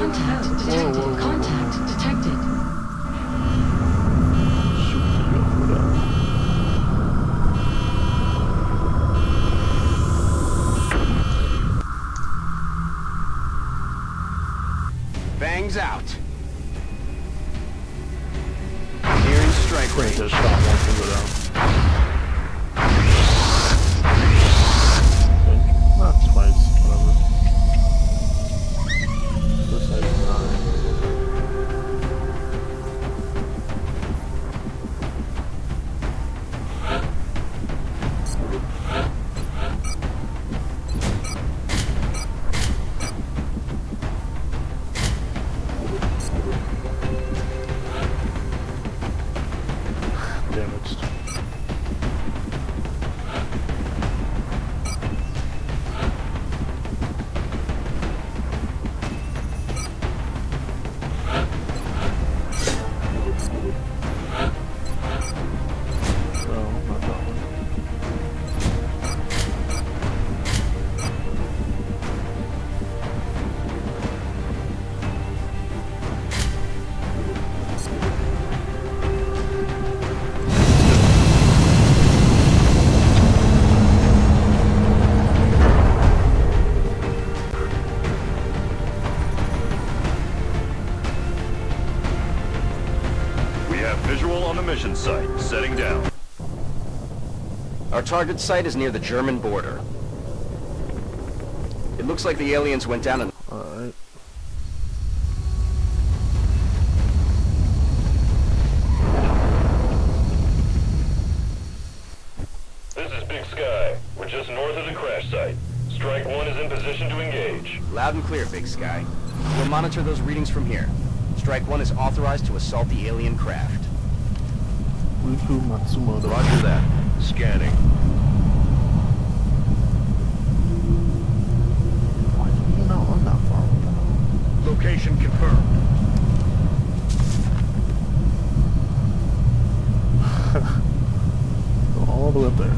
Contact detected. Whoa, whoa, whoa. Contact detected. Bangs out. Here in strike range. This shot won't do it out. Mission site, setting down. Our target site is near the German border. It looks like the aliens went down and... Alright. This is Big Sky. We're just north of the crash site. Strike One is in position to engage. Loud and clear, Big Sky. We'll monitor those readings from here. Strike One is authorized to assault the alien craft. Matsumoto. Roger that. Scanning. Why did you know I'm not far with that? Location confirmed. Go all the way up there.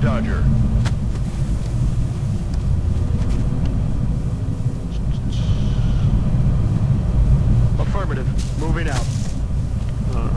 Dodger. Affirmative. Moving out. All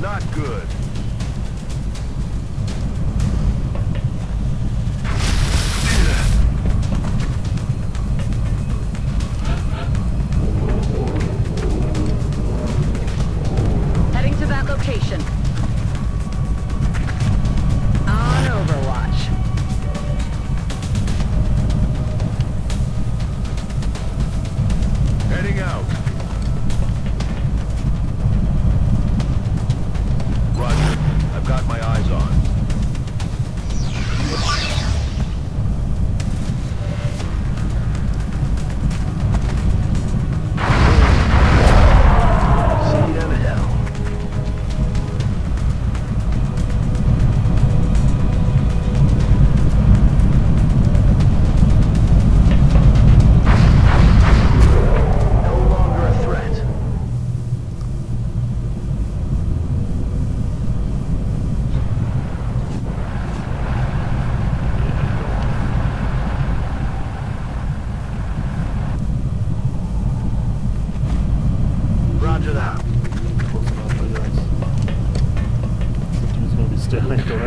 Not good. Heading to that location. On Overwatch. Heading out. Got my eyes on.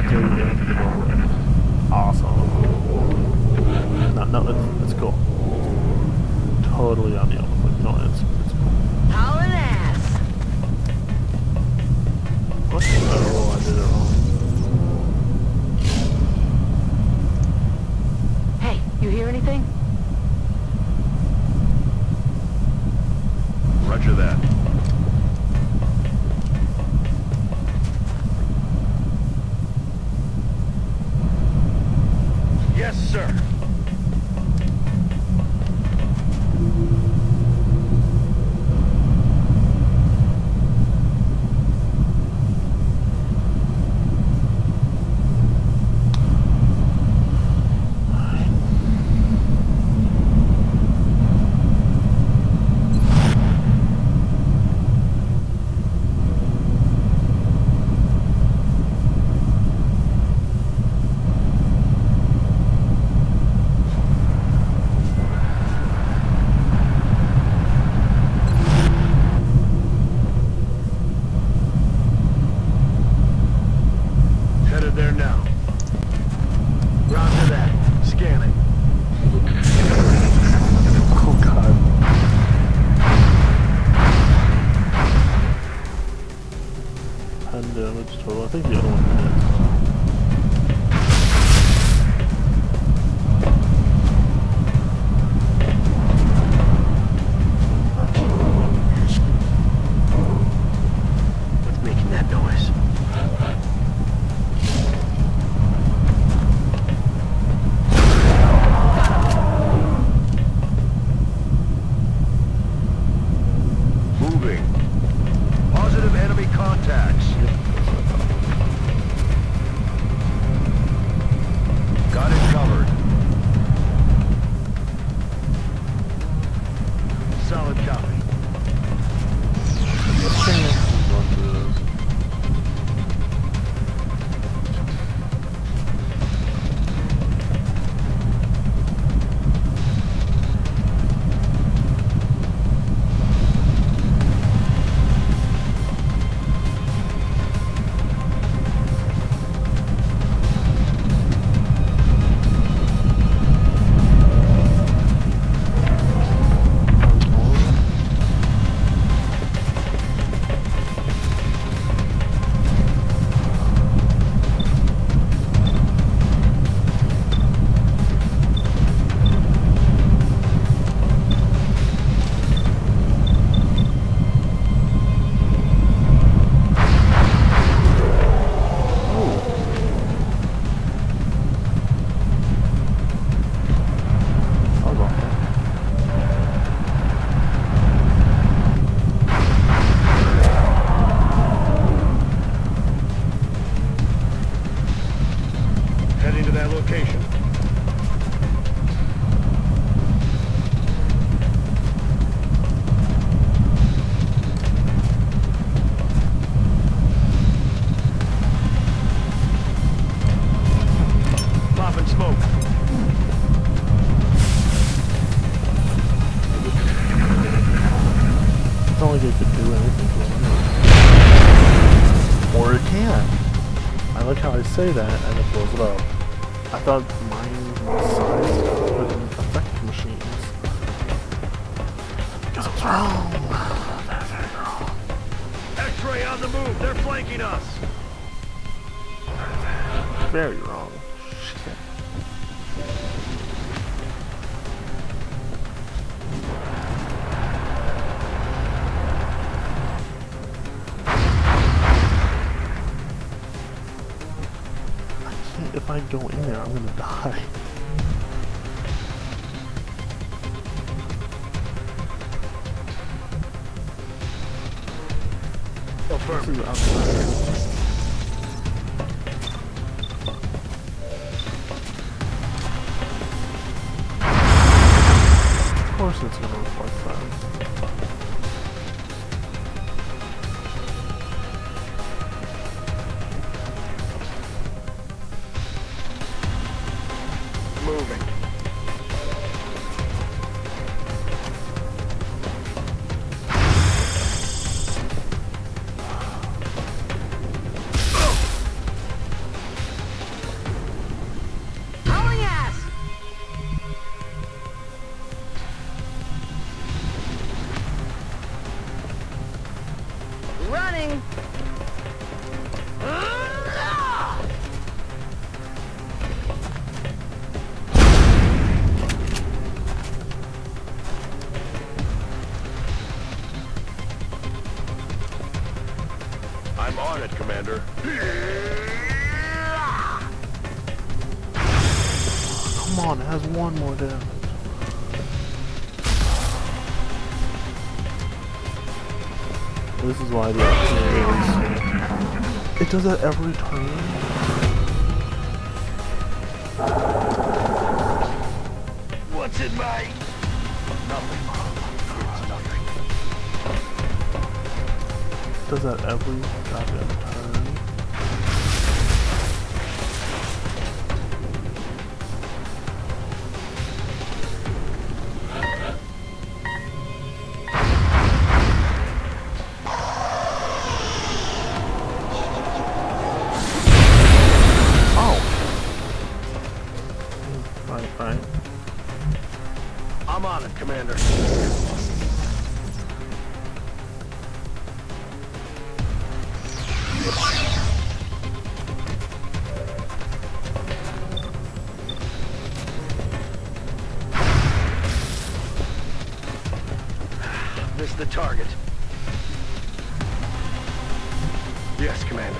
Directly into the ball. Arsehole. No, that's cool. Totally on the other foot. No, it's cool. Howlin' ass! What? Oh, I did it wrong. Hey, you hear anything? Roger that. Yes, sir. There now. Roger that. Scanning. Oh god. 10 damage total. I think the other one did. Solid copy. I don't think they could do anything for me. or it can. I like how I say that and it blows it up. I thought my size wouldn't affect machines. That's wrong. That's wrong. X-ray on the move. They're flanking us. Very wrong. Shit. If I go in there, I'm gonna die. Of course it's gonna report that. I'm on it, Commander. Come on, it has one more damage. This is why the action is... It does that every turn. What's in my... Nothing. Does that every goddamn turn? Oh! Right. I'm on it, Commander. Missed the target. Yes, Commander.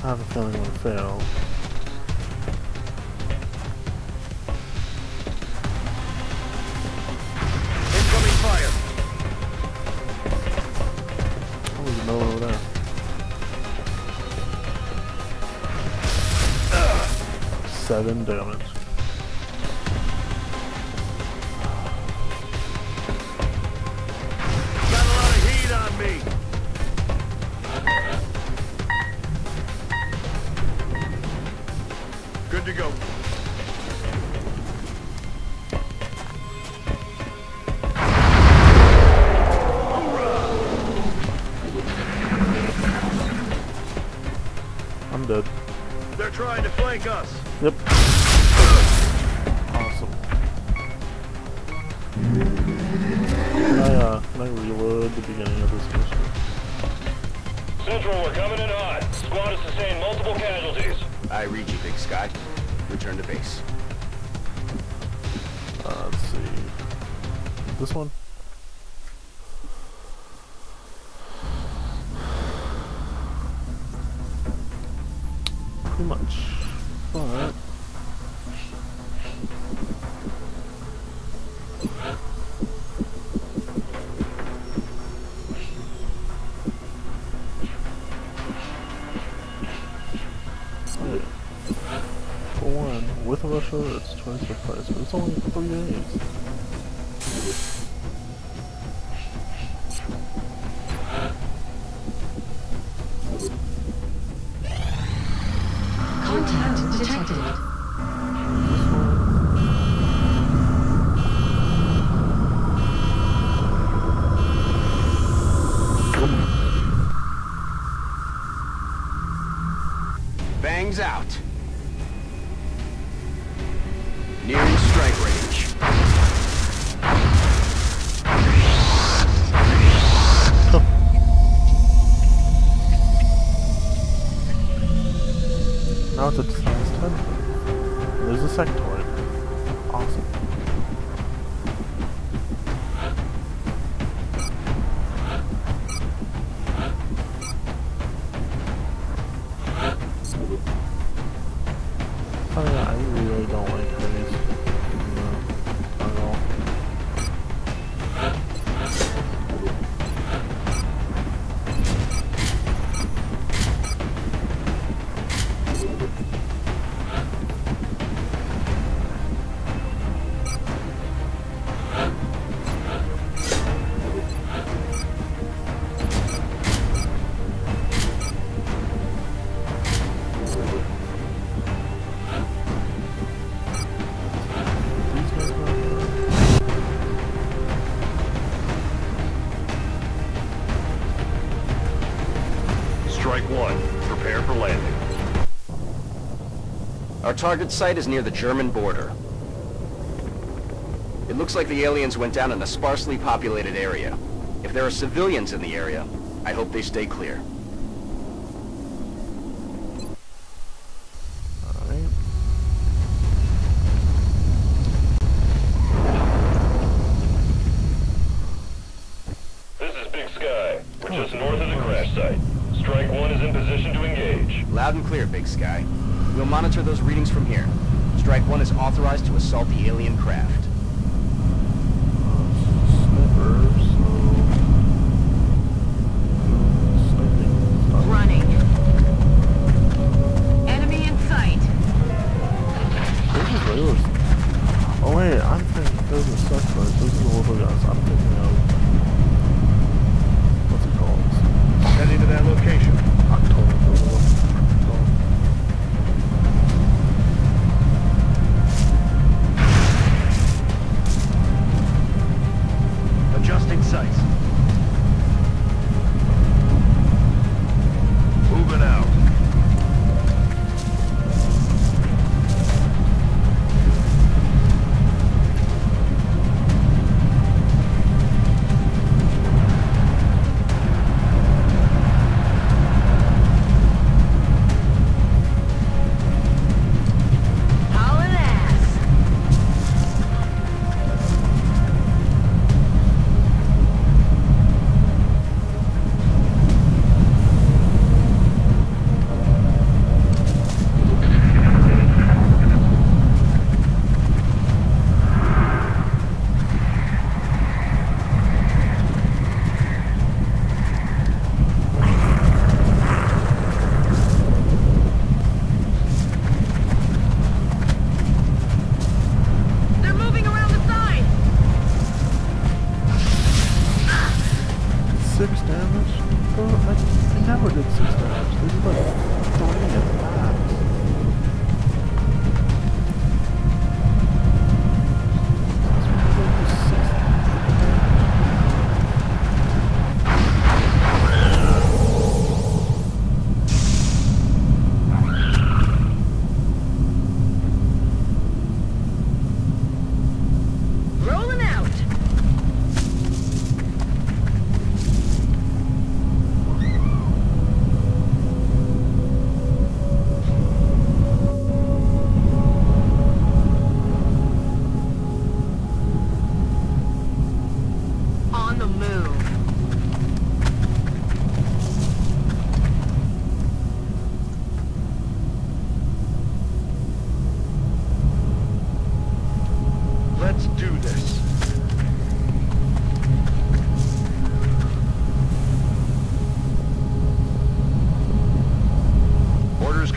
I have a feeling it'll fail. Incoming fire! Oh, there's a middle over there. Seven damage. Got a lot of heat on me! Good to go. I'm dead. They're trying to flank us. Yep. Awesome. Can I reload the beginning of this mission? Central, we're coming in hot. Squad has sustained multiple casualties. I read you, Big Sky. Return to base. This one? Pretty much. Alright. With a Russia, it's 25 price, but it's only 3 days. Contact detected. Bangs out. Nearing strike range. Huh. Now it's a defense turn. There's a second one. Awesome. Oh yeah, I really don't like Hermes. Not at all. Strike one. Prepare for landing. Our target site is near the German border. It looks like the aliens went down in a sparsely populated area. If there are civilians in the area, I hope they stay clear. This is Big Sky. We're just north of the crash site. Strike one is in position to engage. Loud and clear, Big Sky. We'll monitor those readings from here. Strike one is authorized to assault the alien craft. Running. Enemy in sight. Oh wait, I'm thinking those are suckers. Those are the little guys. I'm thinking of. Heading to that location. October. Adjusting sights. Moving out.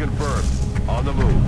confirmed. On the move.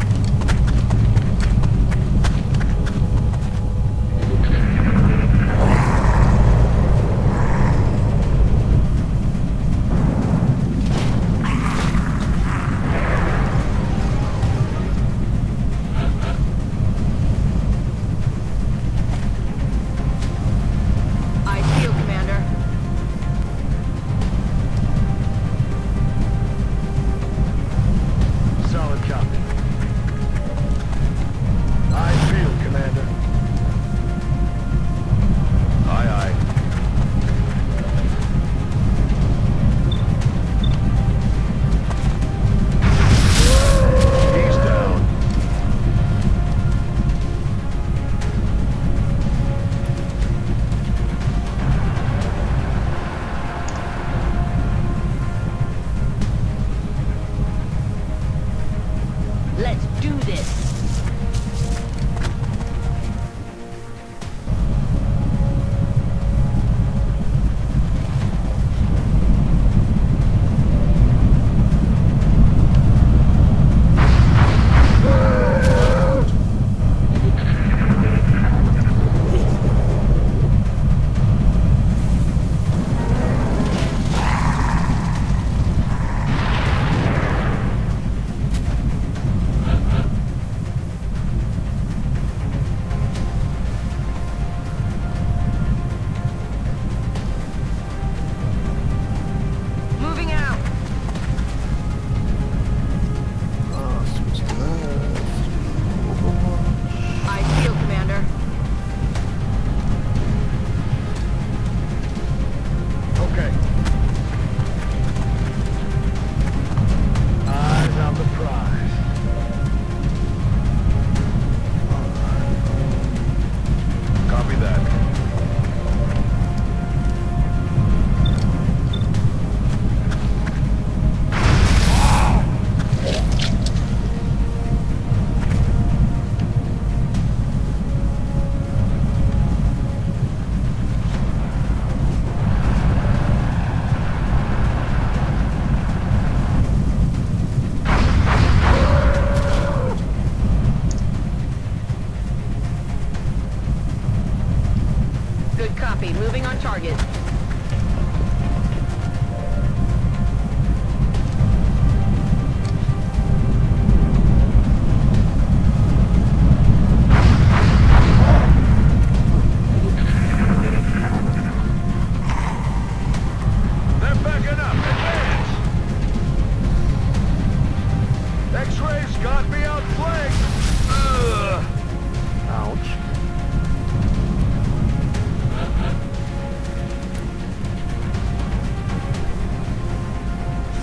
Moving on target.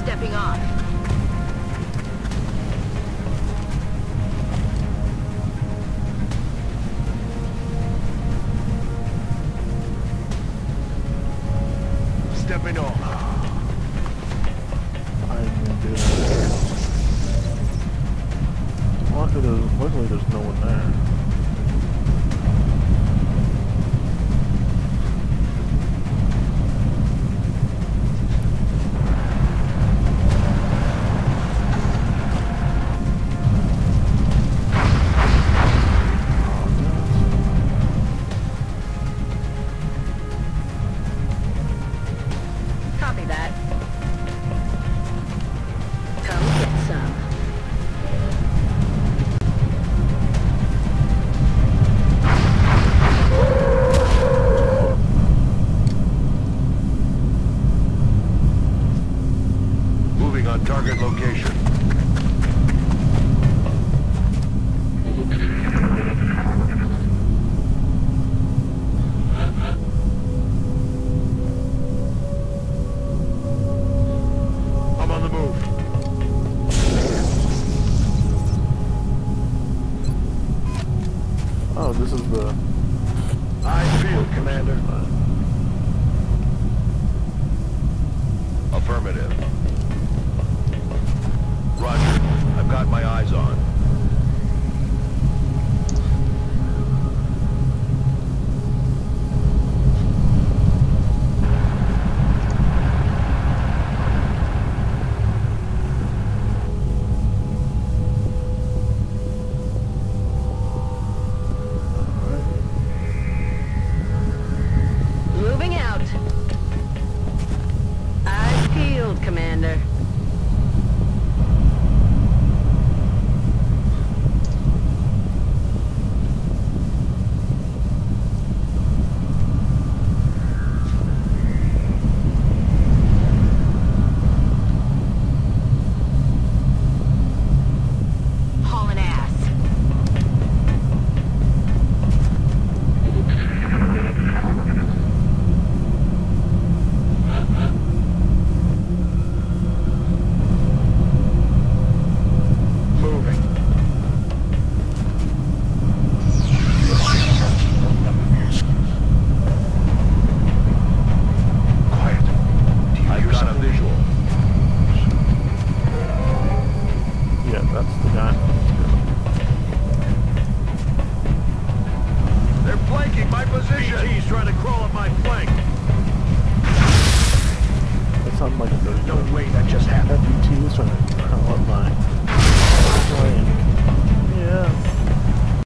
Stepping off. I can do that. Luckily there's no one there. Target location. I'm on the move. Oh, this is the... I feel, Commander. Affirmative. Roger. I've got my eyes on. huh? They're flanking my position. BT's trying to crawl up my flank. That's not like there's no way that just happened. BT was trying to crawl up my flank. Yeah.